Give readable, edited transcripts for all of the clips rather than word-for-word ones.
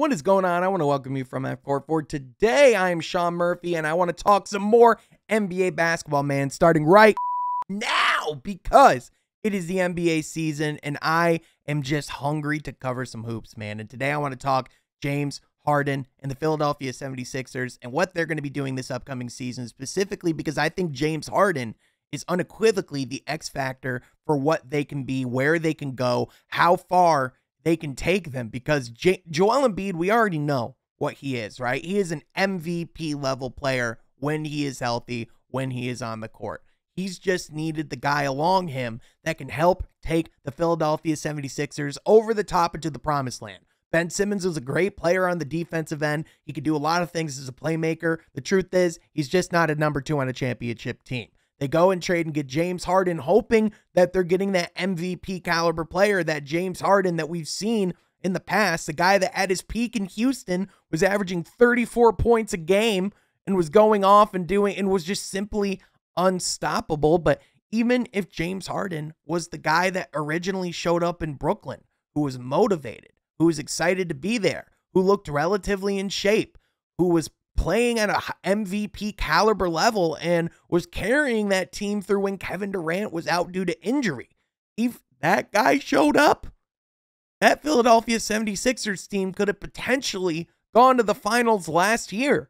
What is going on? I want to welcome you from Half Court for today. I am Sean Murphy, and I want to talk some more NBA basketball, man, starting right now because it is the NBA season, and I am just hungry to cover some hoops, man. And today I want to talk James Harden and the Philadelphia 76ers and what they're going to be doing this upcoming season, specifically because I think James Harden is unequivocally the X factor for what they can be, where they can go, how far they can take them, because Joel Embiid, we already know what he is, right? He is an MVP level player when he is healthy, when he is on the court. He's just needed the guy along him that can help take the Philadelphia 76ers over the top into the promised land. Ben Simmons was a great player on the defensive end. He could do a lot of things as a playmaker. The truth is, he's just not a number two on a championship team. They go and trade and get James Harden, hoping that they're getting that MVP caliber player, that James Harden that we've seen in the past, the guy that at his peak in Houston was averaging 34 points a game and was going off and was just simply unstoppable. But even if James Harden was the guy that originally showed up in Brooklyn, who was motivated, who was excited to be there, who looked relatively in shape, who was playing at an MVP caliber level and was carrying that team through when Kevin Durant was out due to injury. If that guy showed up, that Philadelphia 76ers team could have potentially gone to the finals last year.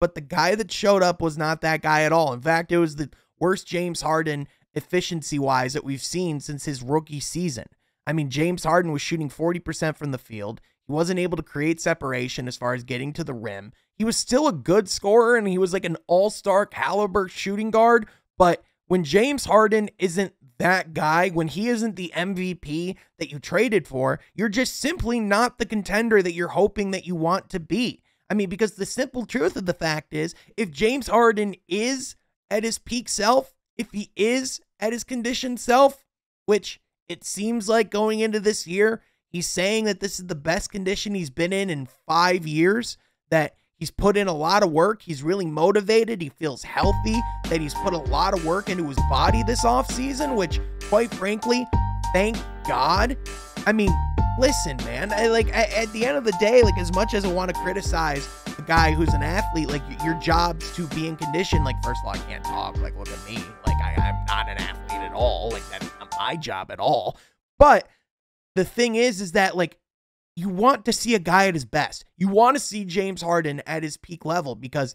But the guy that showed up was not that guy at all. In fact, it was the worst James Harden efficiency-wise that we've seen since his rookie season. I mean, James Harden was shooting 40% from the field. He wasn't able to create separation as far as getting to the rim. He was still a good scorer, and he was like an all-star caliber shooting guard. But when James Harden isn't that guy, when he isn't the MVP that you traded for, you're just simply not the contender that you're hoping that you want to be. I mean, because the simple truth of the fact is, if James Harden is at his peak self, if he is at his conditioned self, which it seems like going into this year, he's saying that this is the best condition he's been in 5 years, that he's put in a lot of work. He's really motivated. He feels healthy, that he's put a lot of work into his body this offseason, which, quite frankly, thank God. I mean, listen, man, at the end of the day, like, as much as I want to criticize the guy who's an athlete, like, your job's to be in condition. Like, first of all, I can't talk. Like, look at me. Like, I'm not an athlete at all. Like, that's not my job at all. But the thing is that, like, you want to see a guy at his best. You want to see James Harden at his peak level, because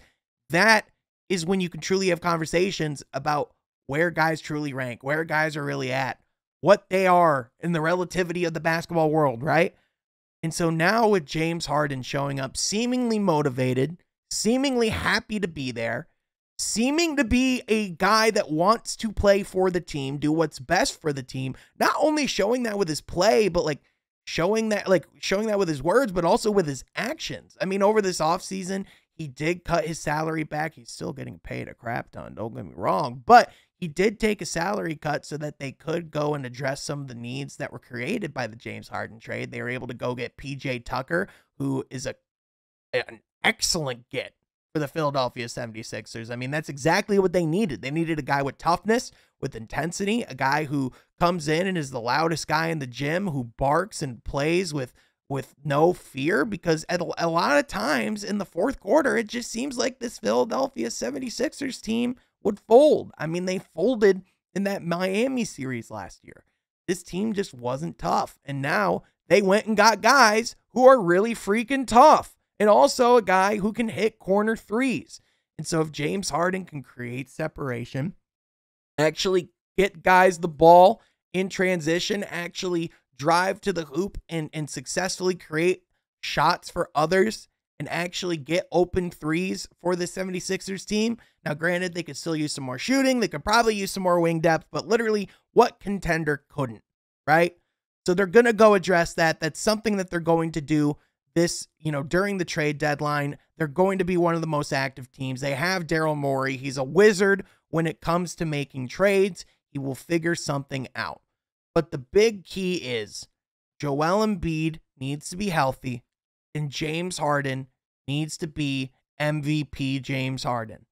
that is when you can truly have conversations about where guys truly rank, where guys are really at, what they are in the relativity of the basketball world, right? And so now with James Harden showing up, seemingly motivated, seemingly happy to be there, seeming to be a guy that wants to play for the team, do what's best for the team, not only showing that with his play, but showing that with his words, but also with his actions. I mean, over this offseason, he did cut his salary back. He's still getting paid a crap ton, don't get me wrong, but he did take a salary cut so that they could go and address some of the needs that were created by the James Harden trade. They were able to go get PJ Tucker, who is an excellent get for the Philadelphia 76ers. I mean, that's exactly what they needed. They needed a guy with toughness, with intensity, a guy who comes in and is the loudest guy in the gym, who barks and plays with no fear, because at a lot of times in the fourth quarter, it just seems like this Philadelphia 76ers team would fold. I mean, they folded in that Miami series last year. This team just wasn't tough. And now they went and got guys who are really freaking tough, and also a guy who can hit corner threes. And so if James Harden can create separation, actually get guys the ball in transition, actually drive to the hoop and successfully create shots for others, and actually get open threes for the 76ers team. Now, granted, they could still use some more shooting. They could probably use some more wing depth, but literally, what contender couldn't, right? So they're going to go address that. That's something that they're going to do this, you know, during the trade deadline. They're going to be one of the most active teams. They have Daryl Morey. He's a wizard when it comes to making trades. He will figure something out. But the big key is Joel Embiid needs to be healthy, and James Harden needs to be MVP James Harden.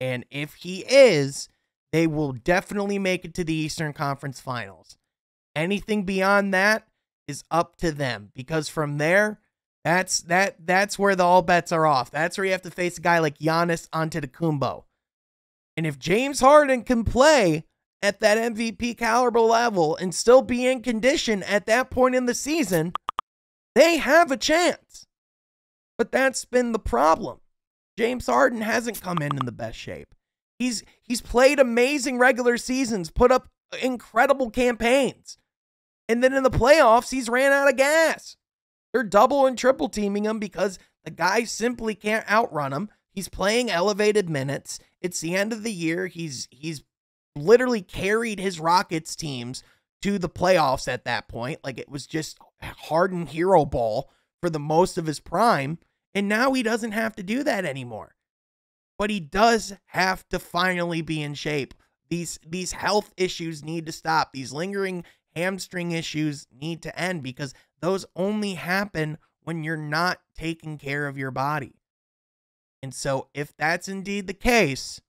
And if he is, they will definitely make it to the Eastern Conference Finals. Anything beyond that is up to them, because from there, That's where the all bets are off. That's where you have to face a guy like Giannis Antetokounmpo. And if James Harden can play at that MVP caliber level and still be in condition at that point in the season, they have a chance. But that's been the problem. James Harden hasn't come in the best shape. He's played amazing regular seasons, put up incredible campaigns. And then in the playoffs, he's ran out of gas. They're double and triple teaming him because the guy simply can't outrun him. He's playing elevated minutes. It's the end of the year. He's literally carried his Rockets teams to the playoffs at that point. Like, it was just Harden hero ball for the most of his prime. And now he doesn't have to do that anymore. But he does have to finally be in shape. These health issues need to stop. These lingering hamstring issues need to end, because those only happen when you're not taking care of your body. And so if that's indeed the case,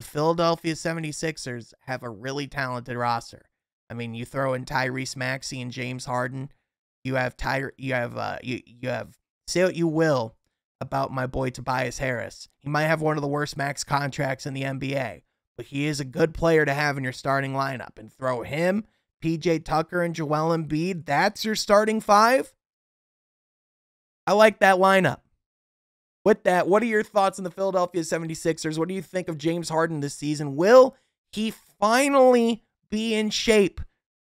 the Philadelphia 76ers have a really talented roster. I mean, you throw in Tyrese Maxey and James Harden. Say what you will about my boy Tobias Harris. He might have one of the worst max contracts in the NBA, but he is a good player to have in your starting lineup. And throw him, PJ Tucker, and Joel Embiid. That's your starting five. I like that lineup. With that, what are your thoughts on the Philadelphia 76ers? What do you think of James Harden this season? Will he finally be in shape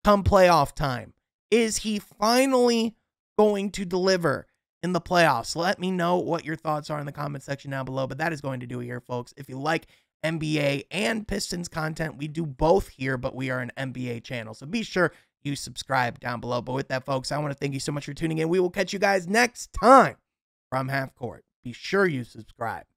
come playoff time? Is he finally going to deliver in the playoffs? Let me know what your thoughts are in the comment section down below. But that is going to do it here, folks. If you like NBA and Pistons content, we do both here, but we are an NBA channel, so be sure you subscribe down below. But with that, folks, I want to thank you so much for tuning in. We will catch you guys next time from Half Court. Be sure you subscribe.